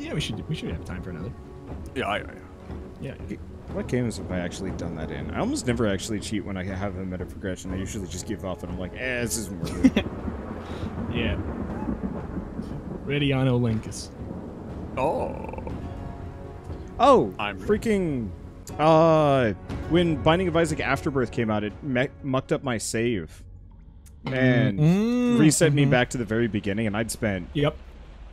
Yeah, we should have time for another. Yeah. What games have I actually done that in? I almost never actually cheat when I have a meta progression. I usually just give up and I'm like, eh, this isn't worth it. Yeah. Ready on Olympus. Oh, I'm freaking... when Binding of Isaac Afterbirth came out, it mucked up my save. And reset me back to the very beginning, and I'd spent... Yep.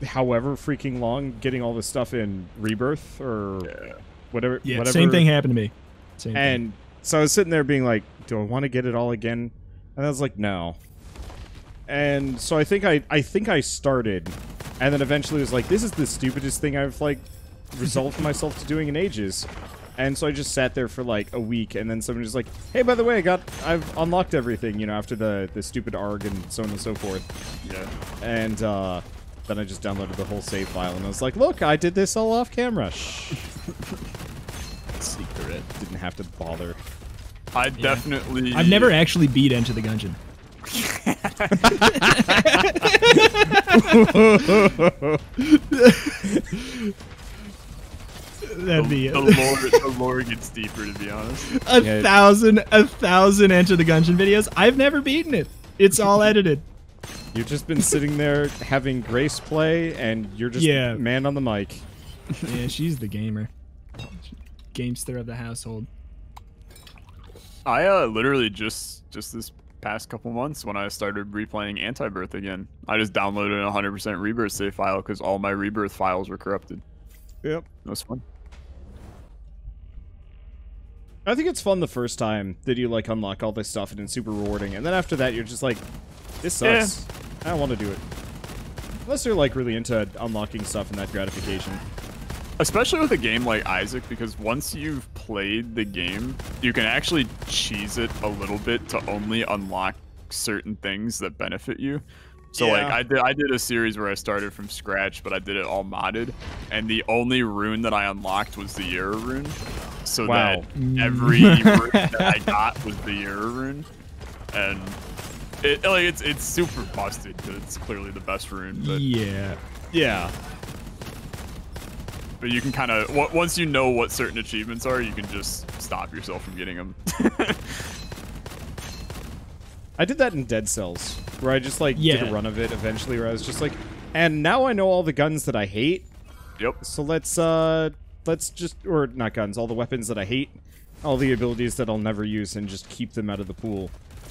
However freaking long getting all this stuff in Rebirth or... Yeah. Whatever, yeah, whatever. Same thing happened to me. So I was sitting there being like, do I want to get it all again? And I was like, no. And so I think I started, and then eventually was like, this is the stupidest thing I've like resolved myself to doing in ages. And so I just sat there for like a week, and then someone was like, hey, by the way, I've unlocked everything, you know, after the stupid ARG and so on and so forth. Yeah. And then I just downloaded the whole save file, and I was like, look, I did this all off camera. Shh. Secret. Didn't have to bother. Definitely... I've never actually beat Enter the Gungeon. That'd be it. The lore gets deeper, to be honest. A thousand Enter the Gungeon videos. I've never beaten it. It's all edited. You've just been sitting there having Grace play, and you're just man on the mic. Yeah, she's the gamer. Gamester of the household. I literally just this past couple months when I started replaying Anti Birth again, I just downloaded a 100% Rebirth save file because all my Rebirth files were corrupted. Yep. That was fun. I think it's fun the first time that you like unlock all this stuff and it's super rewarding, and then after that you're just like, this sucks. Yeah. I don't want to do it. Unless you're like really into unlocking stuff and that gratification. Especially with a game like Isaac, because once you've played the game, you can actually cheese it a little bit to only unlock certain things that benefit you. So like I did a series where I started from scratch, but I did it all modded, and the only rune that I unlocked was the Yara rune. So that every rune that I got was the Yara rune, and it like it's super busted because it's clearly the best rune. But yeah. But you can kind of, once you know what certain achievements are, you can just stop yourself from getting them. I did that in Dead Cells, where I just like did a run of it eventually, where I was just like, and now I know all the guns that I hate. Yep. So let's just, or not guns, all the weapons that I hate, all the abilities that I'll never use, and just keep them out of the pool.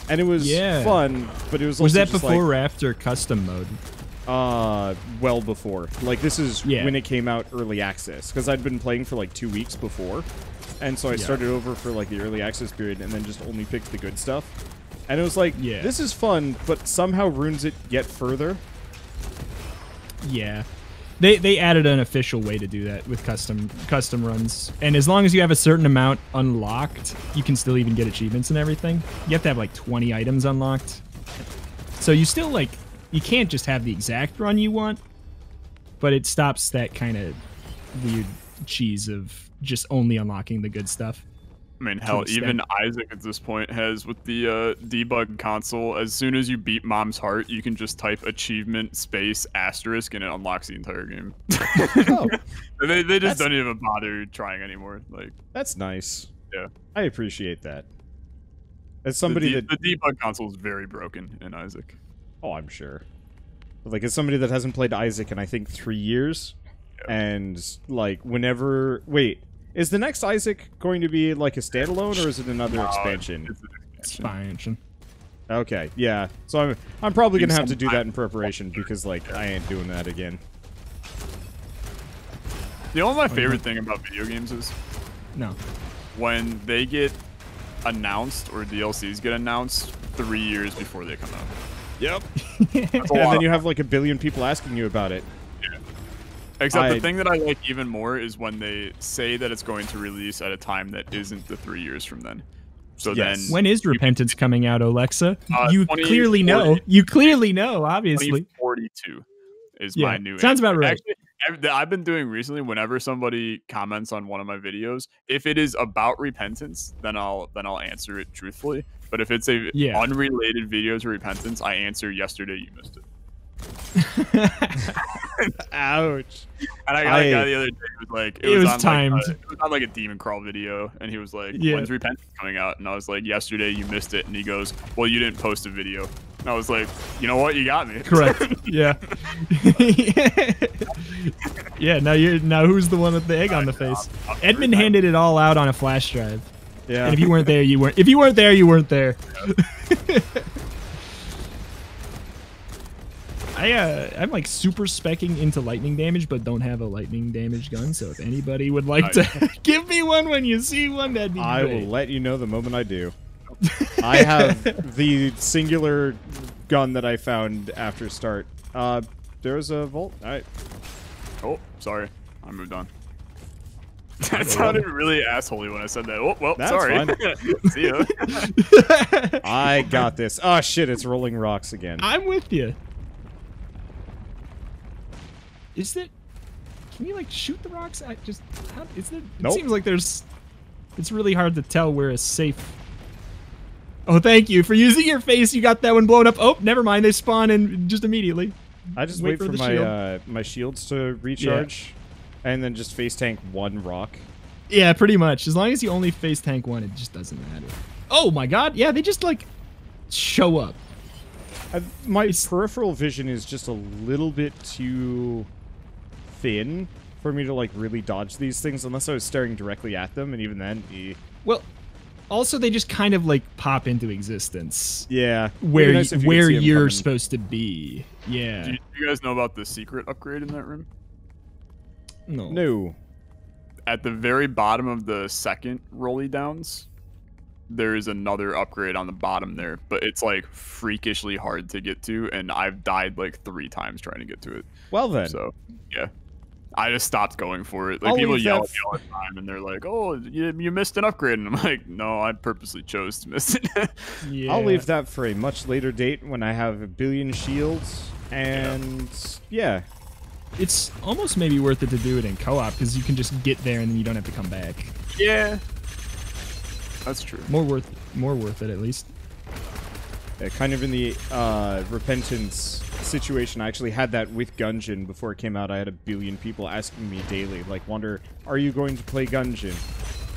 And it was fun, but it was also was that before or after custom mode? Well before. Like, this is when it came out early access, because I'd been playing for like 2 weeks before, and so I started over for like the early access period and then just only picked the good stuff. And it was like, this is fun, but somehow ruins it yet further. Yeah. They added an official way to do that with custom runs, and as long as you have a certain amount unlocked, you can still even get achievements and everything. You have to have like 20 items unlocked. So you still like... You can't just have the exact run you want, but it stops that kind of weird cheese of just only unlocking the good stuff. I mean, hell, even Isaac at this point has, with the debug console, as soon as you beat Mom's Heart, you can just type achievement space asterisk and it unlocks the entire game. Oh. They just don't even bother trying anymore. Like, that's nice. Yeah, I appreciate that. As somebody the debug console is very broken in Isaac. Oh, I'm sure. But, like, as somebody that hasn't played Isaac in, I think, 3 years, and, like, whenever... Wait, is the next Isaac going to be, like, a standalone, or is it another expansion? It's an expansion. Okay, yeah. So I'm probably going to have to do that in preparation, because, like, I ain't doing that again. The only my favorite thing about video games is... No. When they get announced, or DLCs get announced, 3 years before they come out. Yep. And then you have like a billion people asking you about it. Yeah. Except the thing that I like even more is when they say that it's going to release at a time that isn't the 3 years from then. So then when is Repentance coming out, Olexa? You clearly know. You clearly know, obviously. 2042 is my new sounds answer. About right. Actually, I've been doing recently whenever somebody comments on one of my videos, if it is about Repentance, then I'll answer it truthfully. But if it's a unrelated video to Repentance, I answer yesterday you missed it. Ouch. And I got a guy the other day who was like, it was on like a Demon Crawl video, and he was like, when's Repentance coming out? And I was like, yesterday, you missed it. And he goes, well, you didn't post a video. And I was like, you know what? You got me. Correct. Yeah. Yeah, now who's the one with the egg on the face? Edmund handed it all out on a flash drive. Yeah. And if you weren't there, you weren't. If you weren't there, you weren't there. Yeah. I'm like super speccing into lightning damage, but don't have a lightning damage gun. So if anybody would like to give me one when you see one, that'd be great. I will let you know the moment I do. I have the singular gun that I found after start. There's a vault. All right. Oh, sorry. I moved on. That sounded really assholey when I said that. Oh, well, that's sorry. See ya. I got this. Oh, shit. It's rolling rocks again. I'm with you. Is it? Can you like shoot the rocks? I just. How, is there, nope. It seems like there's. It's really hard to tell where is safe. Oh, thank you for using your face. You got that one blown up. Oh, never mind. They spawn in just immediately. I just wait for my shield. My shields to recharge, and then just face tank one rock. Yeah, pretty much. As long as you only face tank one, it just doesn't matter. Oh my God! Yeah, they just like show up. My peripheral vision is just a little bit too thin for me to like really dodge these things unless I was staring directly at them, and even then well, also they just kind of like pop into existence. Yeah, where nice where you're supposed to be. Yeah. Do you guys know about the secret upgrade in that room? No. At the very bottom of the second rolly downs, there is another upgrade on the bottom there, but it's like freakishly hard to get to, and I've died like 3 times trying to get to it. Well then. So, yeah. I just stopped going for it. Like people yell at me all the time, and they're like, "Oh, you missed an upgrade," and I'm like, "No, I purposely chose to miss it." Yeah. I'll leave that for a much later date when I have 1 billion shields, and yeah. It's almost maybe worth it to do it in co-op because you can just get there and then you don't have to come back. Yeah. That's true. More worth it at least. Yeah, kind of in the Repentance situation, I actually had that with Gungeon before it came out. I had 1 billion people asking me daily, like, Wander, are you going to play Gungeon?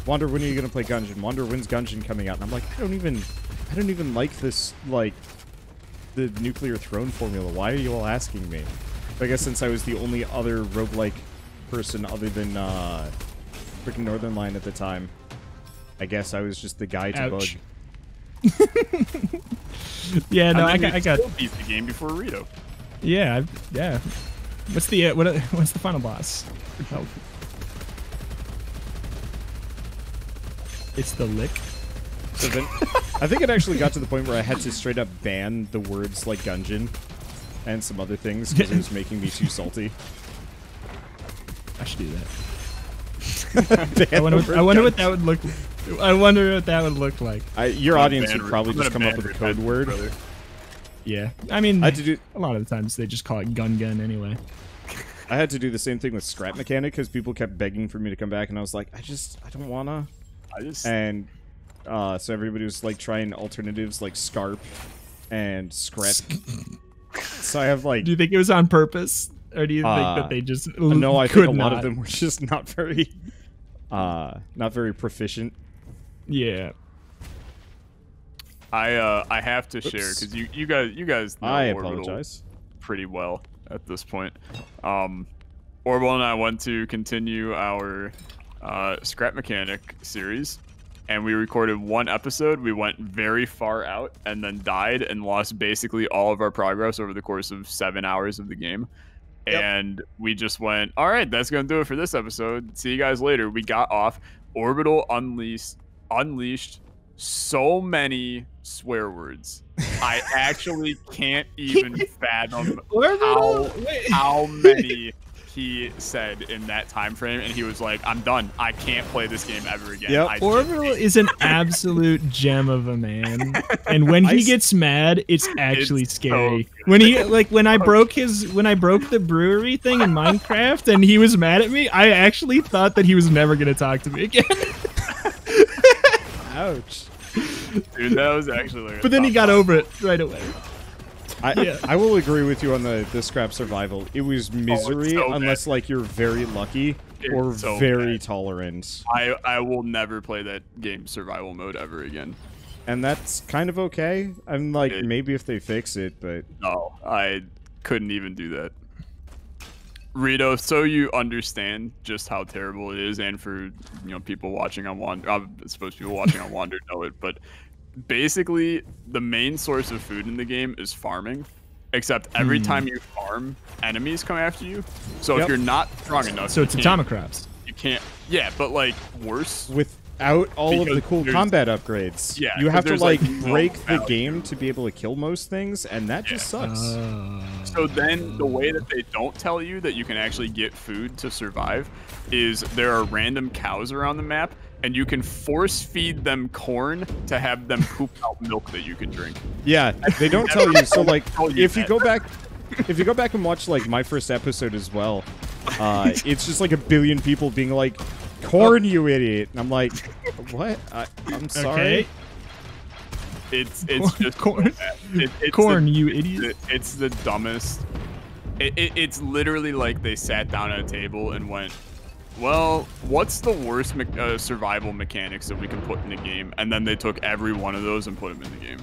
Wander, when are you going to play Gungeon? Wander, when's Gungeon coming out? And I'm like, I don't even like this, like, the nuclear throne formula. Why are you all asking me? But I guess since I was the only other roguelike person other than freaking Northern Line at the time, I guess I was just the guy to bug. Yeah, no, I got beat the game before Rito. Yeah, yeah. What's the what's the final boss? Oh. It's the lick. So then, I think it actually got to the point where I had to straight up ban the words like Gungeon and some other things because it was making me too salty. I should do that. I wonder what that would look like. I wonder what that would look like. Your audience would probably just come up with a code word. Brother. Yeah. I mean, a lot of the times they just call it gun anyway. I had to do the same thing with Scrap Mechanic because people kept begging for me to come back, and I was like, I don't want to. And so everybody was like trying alternatives like Scarp and Scrap. So I have like... Do you think it was on purpose? Or do you think that they just No, I think a lot of them were just not very proficient. Yeah. I have to share because you guys know Orbital pretty well at this point. Orbital and I went to continue our Scrap Mechanic series, and we recorded 1 episode. We went very far out and then died and lost basically all of our progress over the course of 7 hours of the game. Yep. And we just went, all right, that's gonna do it for this episode. See you guys later. We got off. Orbital unleashed so many swear words. I actually can't even fathom how many he said in that time frame, and he was like, I'm done. I can't play this game ever again. Yep. Orbital is an absolute gem of a man, and when he gets mad, it's actually scary. So when he like when I broke the brewery thing in Minecraft and he was mad at me, I actually thought that he was never gonna talk to me again. Ouch. Dude, that was actually like, but then he got over it right away. I will agree with you on the scrap survival. It was misery unless like you're very lucky or very tolerant. I will never play that game survival mode ever again. And that's kind of okay. I'm like, maybe if they fix it, but... No, I couldn't even do that. Rito, so you understand just how terrible it is, and for, you know, people watching on Wander, I suppose people watching on Wander know it, but basically the main source of food in the game is farming, except every time you farm, enemies come after you. So if you're not strong enough... So it's Atomic Crafts. You can't... Yeah, but, like, worse... Without all of the cool combat upgrades. Yeah, you have to, like break the game to be able to kill most things, and that just sucks. So then the way that they don't tell you that you can actually get food to survive is there are random cows around the map, and you can force feed them corn to have them poop out milk that you can drink. Yeah, they don't tell you. So like, if you go back, and watch like my first episode as well, it's just like a billion people being like, corn, you idiot. And I'm like, what? I'm sorry. Okay. It's just corn. It's corn, you idiot. It's the dumbest. It's literally like they sat down at a table and went, well, what's the worst survival mechanics that we can put in the game? And then they took every one of those and put them in the game.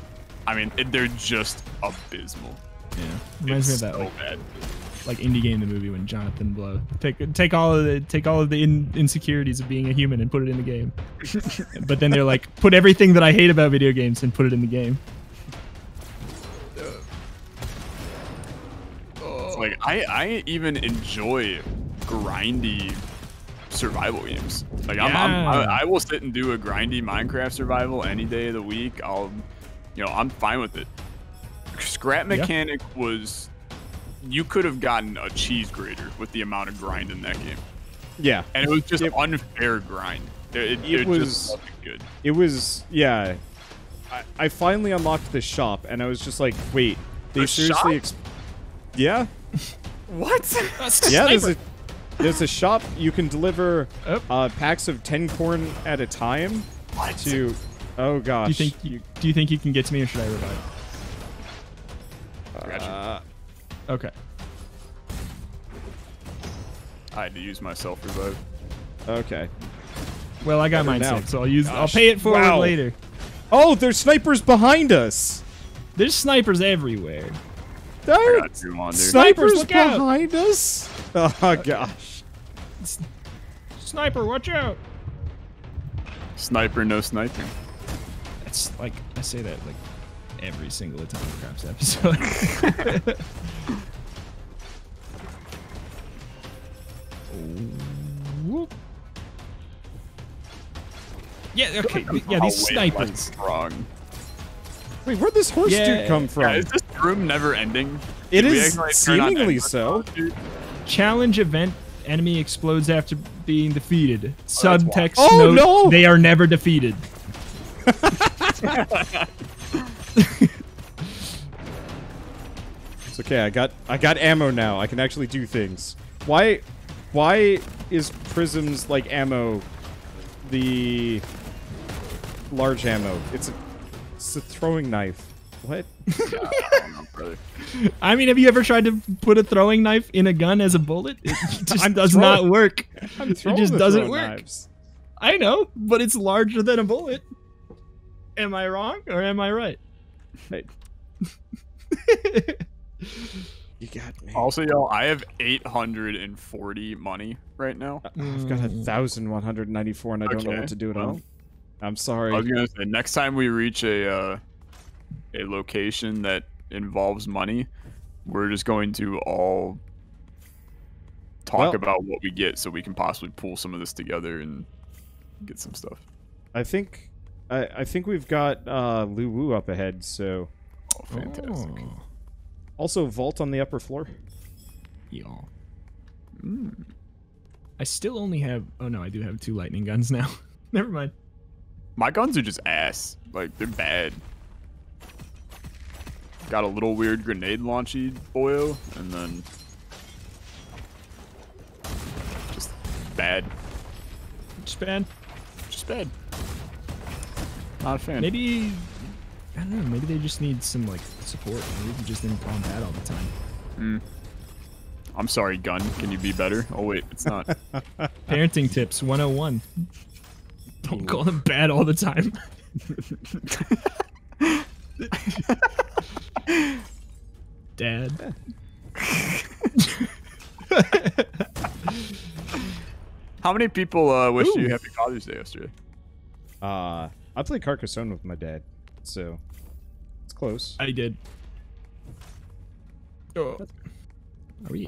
I mean, they're just abysmal. Yeah. Reminds me of that. So bad. Like Indie Game the Movie, when Jonathan Blow take all of the insecurities of being a human and put it in the game. But then they're like, put everything that I hate about video games and put it in the game. It's like I even enjoy grindy survival games. Like I will sit and do a grindy Minecraft survival any day of the week. I'm fine with it. Scrap mechanic was. You could have gotten a cheese grater with the amount of grind in that game. Yeah. And it was just unfair grind. It was just nothing good. It was, yeah. I finally unlocked the shop, and I was just like, wait, they seriously... Yeah. What? That's yeah, there's a shop. You can deliver packs of 10 corn at a time. What? To... Oh, gosh. Do you think you can get to me, or should I revive? Gotcha. Okay. I had to use my self revive. Okay. Well, I got mine saved, so I'll use. Gosh. I'll pay it forward later. Oh, there's snipers behind us. There's snipers everywhere. There's snipers behind us. Oh gosh. Sniper, watch out. Sniper, no sniping. That's like I say that like every single Atomic Crafts episode. Whoop. Yeah, okay. Yeah, these snipers. Wait, where'd this horse dude come from? Yeah, is this room never ending? It is seemingly so. Challenge event, enemy explodes after being defeated. Subtext note, they are never defeated. It's okay, I got ammo now. I can actually do things. Why is Prism's like ammo the large ammo? It's a throwing knife. What? Yeah, I don't know, brother. I mean, have you ever tried to put a throwing knife in a gun as a bullet? It just does not work. It just doesn't work. Knives. I know, but it's larger than a bullet. Am I wrong or am I right? Hey. You got me. Also, y'all, I have 840 money right now. I've got 1,194, and I don't know what to do at all. I'm sorry. I was gonna say, next time we reach a location that involves money, we're just going to all talk about what we get, so we can possibly pull some of this together and get some stuff. I think we've got Lu Wu up ahead, so. Oh, fantastic. Oh. Also, vault on the upper floor. Yeah. Mm. I still only have... Oh, no, I do have 2 lightning guns now. Never mind. My guns are just ass. Like, they're bad. Got a little weird grenade launchy oil, and then... Just bad. Just bad. Just bad. Not a fan. Maybe... I don't know, maybe they just need some like support. Maybe just in combat all the time. Mm. I'm sorry, Gun. Can you be better? Oh wait, it's not. Parenting tips 101. Don't call them bad all the time. Dad. How many people wish you happy Father's Day yesterday? I played Carcassonne with my dad, so it's close. I did. Oh.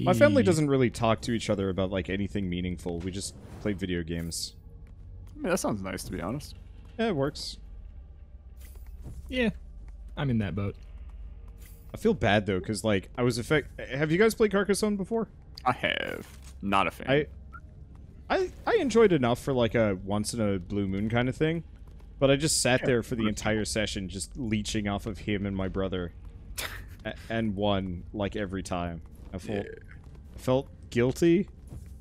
My family doesn't really talk to each other about like anything meaningful. We just play video games. I mean, that sounds nice, to be honest. Yeah, it works. Yeah, I'm in that boat. I feel bad though, because like I was Have you guys played Carcassonne before? I have. Not a fan. I enjoyed enough for like a once in a blue moon kind of thing, but I just sat there for the entire session, just leeching off of him and my brother, and won like every time. I felt guilty,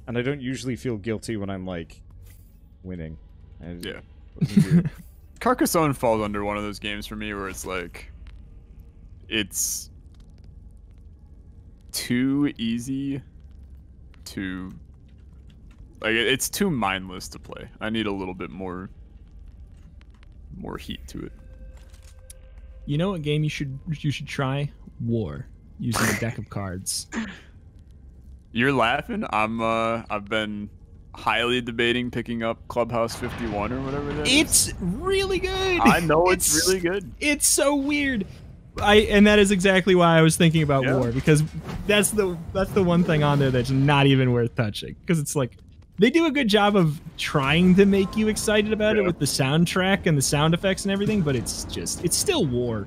and I don't usually feel guilty when I'm like winning. Carcassonne falls under one of those games for me where it's like, it's too easy to. Like, it's too mindless to play. I need a little bit more heat to it. You know what game you should try? War, using a deck of cards. You're laughing. I've been highly debating picking up Clubhouse 51 or whatever that is. It's really good. I know it's really good. It's so weird. And that is exactly why I was thinking about War, because that's the one thing on there that's not even worth touching, because it's like. They do a good job of trying to make you excited about it with the soundtrack and the sound effects and everything, but it's just, it's still War.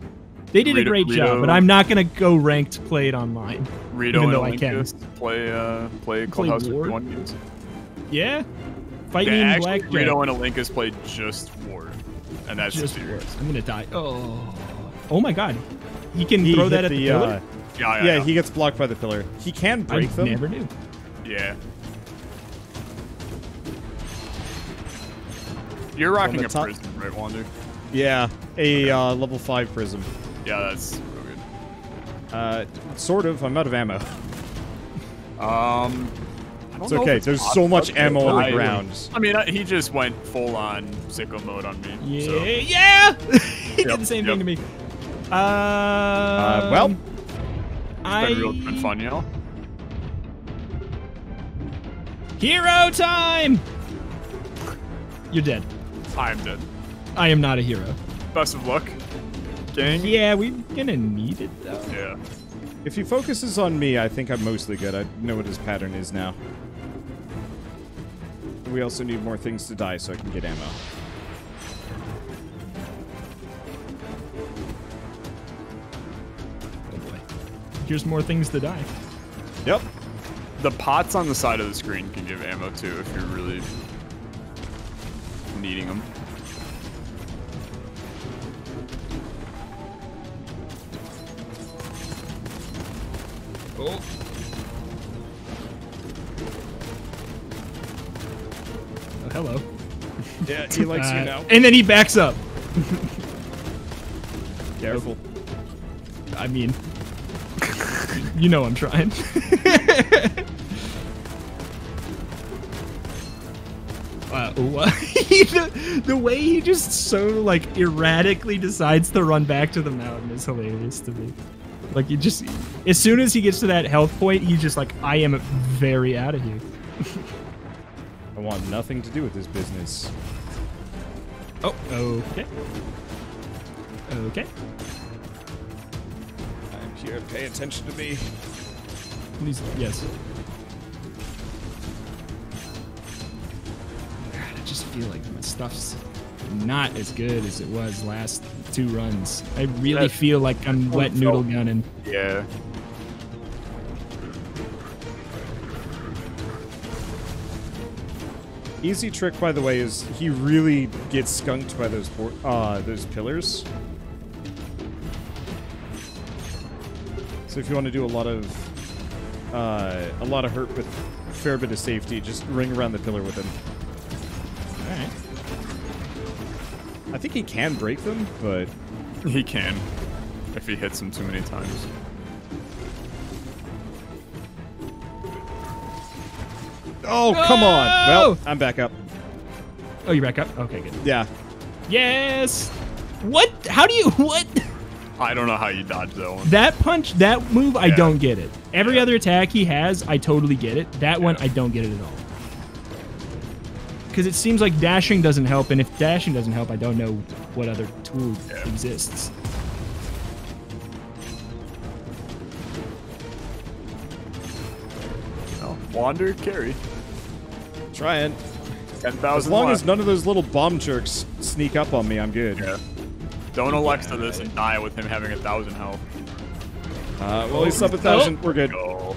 They did a great job, but I'm not going to go ranked play it online. Even though I can. Play Clubhouse 51 games. Yeah. Fight me in Blackjack. Rito and Olinkus played just War, and that's just serious. War. I'm going to die. Oh my god. He can throw that at the pillar? Yeah, he gets blocked by the pillar. He can break them. I never knew. Yeah. You're rocking a Prism, right, Wander? Yeah, level 5 Prism. Yeah, that's real good. Sort of. I'm out of ammo. It's okay. There's so much ammo on the ground. I mean, he just went full-on sicko mode on me. Yeah, so. He did the same thing to me. It's been fun, y'all. Hero time! You're dead. I'm dead. I am not a hero. Best of luck, gang. Yeah, we're gonna need it though. Yeah. If he focuses on me, I think I'm mostly good. I know what his pattern is now. We also need more things to die so I can get ammo. Oh boy. Here's more things to die. Yep. The pots on the side of the screen can give ammo too if you're really needing them. Oh. Oh, hello. Yeah, he likes you now. And then he backs up. Careful. I mean, you know I'm trying. The way he just so like erratically decides to run back to the mountain is hilarious to me. Like he just, as soon as he gets to that health point, he's just like, I am very out of here. I want nothing to do with this business. Oh, okay. Okay. I'm here. Pay attention to me. Please, yes. I just feel like my stuff's not as good as it was last 2 runs. I really feel like I'm wet noodle gunning. Yeah. Easy trick, by the way, is he really gets skunked by those pillars. So if you want to do a lot of hurt with a fair bit of safety, just ring around the pillar with him. Alright. I think he can break them, but He can, if he hits him too many times. Oh, come on! Well, I'm back up. Oh, you're back up? Okay, good. Yeah. Yes! What? How do you... What? I don't know how you dodge that one. That punch, that move, I don't get it. Every other attack he has, I totally get it. That one, I don't get it at all. Because it seems like dashing doesn't help, and if dashing doesn't help, I don't know what other tool exists. Well, wander, carry. Trying. 10,000. As long as none of those little bomb jerks sneak up on me, I'm good. Yeah. Don't Olexa this and die with him having 1,000 health. Well, he's up 1,000. We're good. Go.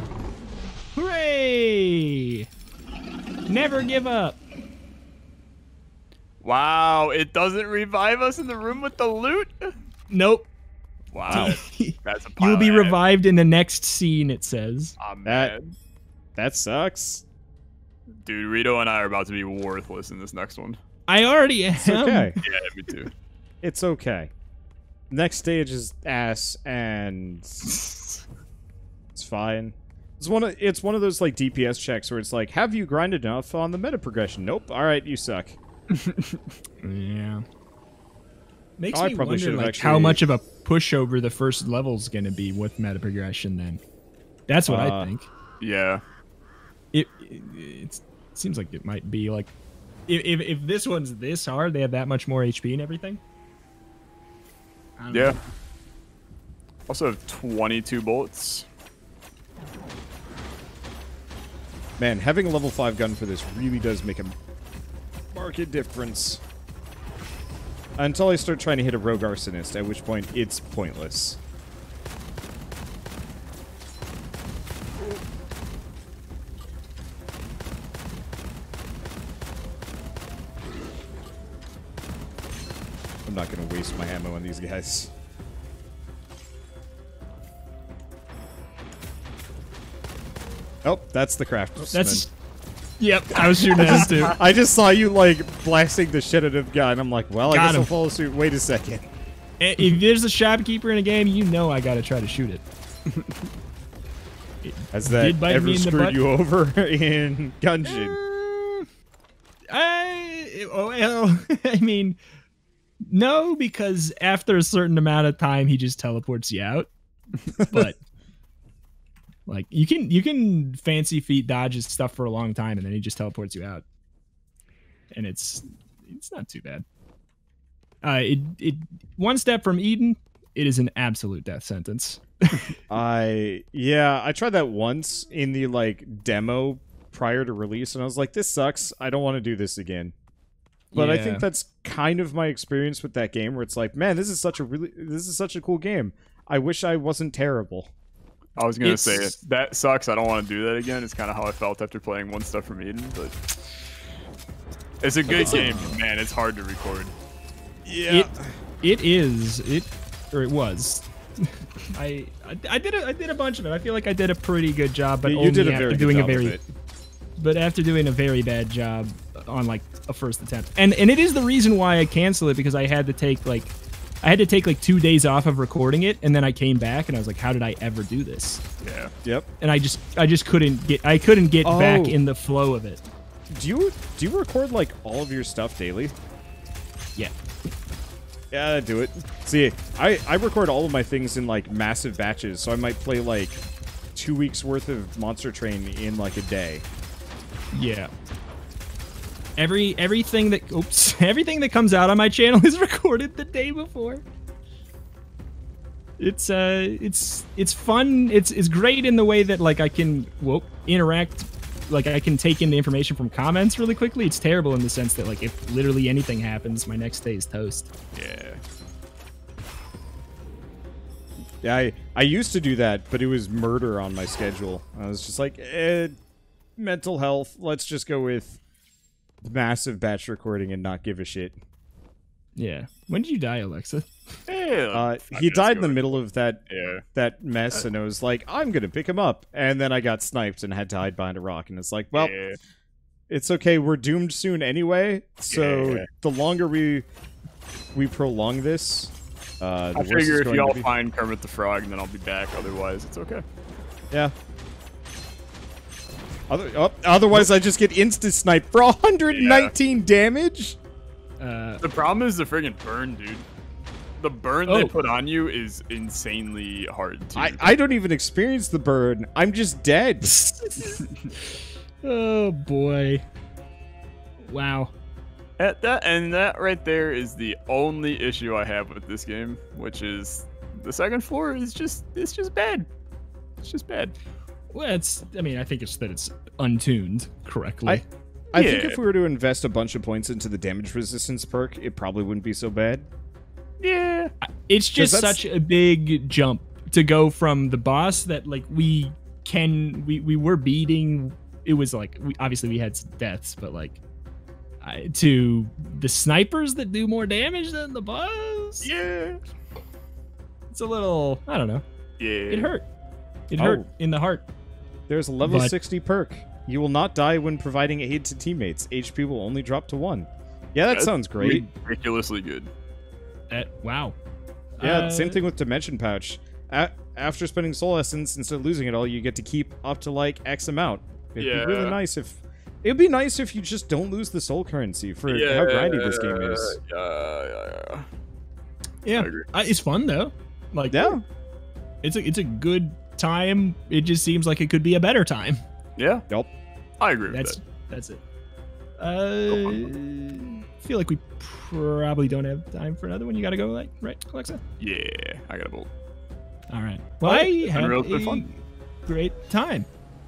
Hooray! Never give up. Wow, it doesn't revive us in the room with the loot? Nope. Wow. That's a pile. You'll be revived in the next scene, it says. Oh, man. That sucks. Dude, Rito and I are about to be worthless in this next one. I already am. It's okay. Yeah, me too. It's okay. Next stage is ass, and it's fine. It's one of those like DPS checks where it's like, have you grinded enough on the meta progression? Nope. All right, you suck. Yeah. Makes me wonder like how much of a pushover the first level's gonna be with meta progression. Then that's what I think. Yeah. It seems like it might be like, if this one's this hard, they have that much more HP and everything. I don't know. Also have 22 bullets. Man, having a level 5 gun for this really does make a marked difference. Until I start trying to hit a rogue arsonist, at which point it's pointless. I'm not going to waste my ammo on these guys. Oh, that's the craftsman. That's... Yep, I was shooting at too. I just saw you, like, blasting the shit out of the guy, and I'm like, well, I guess I'll follow suit. Wait a second. If there's a shopkeeper in a game, you know I gotta try to shoot it. Has that ever screwed you over in Gungeon? Well, I mean... No, because after a certain amount of time, he just teleports you out. But like you can fancy feet dodge his stuff for a long time, and then he just teleports you out, and it's not too bad. One Step from Eden. It is an absolute death sentence. I tried that once in the like demo prior to release, and I was like, this sucks. I don't want to do this again. But I think that's kind of my experience with that game, where it's like, man, this is such a cool game. I wish I wasn't terrible. I was gonna say that sucks. I don't want to do that again. It's kind of how I felt after playing One Step from Eden, but it's a good game, man. It's hard to record. Yeah, it was. I did a bunch of it. I feel like I did a pretty good job, but after doing a very bad job on like a first attempt, and it is the reason why I canceled it, because I had to take like 2 days off of recording it, and then I came back and I was like, how did I ever do this? Yeah. Yep. And I just couldn't get back in the flow of it. Do you record like all of your stuff daily? Yeah. Yeah, I do it. See, I record all of my things in like massive batches, so I might play like 2 weeks worth of Monster Train in like a day. Yeah. Everything that comes out on my channel is recorded the day before. It's fun. It's great in the way that like I can interact, like I can take in the information from comments really quickly. It's terrible in the sense that like if literally anything happens, my next day is toast. Yeah. Yeah, I used to do that, but it was murder on my schedule. I was just like, mental health. Let's just go with massive batch recording and not give a shit. Yeah. When did you die, Olexa? Hey, he died in the middle of that mess, and I was like, I'm gonna pick him up, and then I got sniped and had to hide behind a rock, and it's like, well, it's okay, we're doomed soon anyway. So the longer we prolong this, I figure if y'all find Kermit the Frog, then I'll be back. Otherwise, it's okay. Yeah. Otherwise, I just get insta-sniped for 119 damage? The problem is the friggin' burn, dude. The burn they put on you is insanely hard to... I don't even experience the burn. I'm just dead. Oh, boy. Wow. That right there is the only issue I have with this game, which is the second floor is just... It's just bad. It's just bad. Well, it's... I mean, I think it's that it's untuned correctly. I think if we were to invest a bunch of points into the damage resistance perk, it probably wouldn't be so bad. Yeah. It's just such a big jump to go from the boss that, like, we were beating... It was like, obviously we had some deaths, but like... to the snipers that do more damage than the boss? Yeah. It's a little... I don't know. Yeah. It hurt. It hurt in the heart. There's a level 60 perk. You will not die when providing aid to teammates. HP will only drop to 1. Yeah, that sounds great. Ridiculously good. Wow. Yeah, same thing with Dimension Pouch. After spending Soul Essence, instead of losing it all, you get to keep up to like X amount. It'd be really nice if... It'd be nice if you just don't lose the soul currency for how grindy this game is. Yeah, it's fun though. Like, it's a good time. It just seems like it could be a better time. Yeah. Yep. I agree with that. That's it. I feel like we probably don't have time for another one. You gotta go, like, right, Alexa? Yeah, I gotta bolt. All right. Well, I had a great time.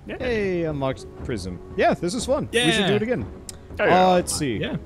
Yeah. Hey, unlocked Prism. Yeah, this is fun. Yeah. We should do it again. Let's see. Yeah.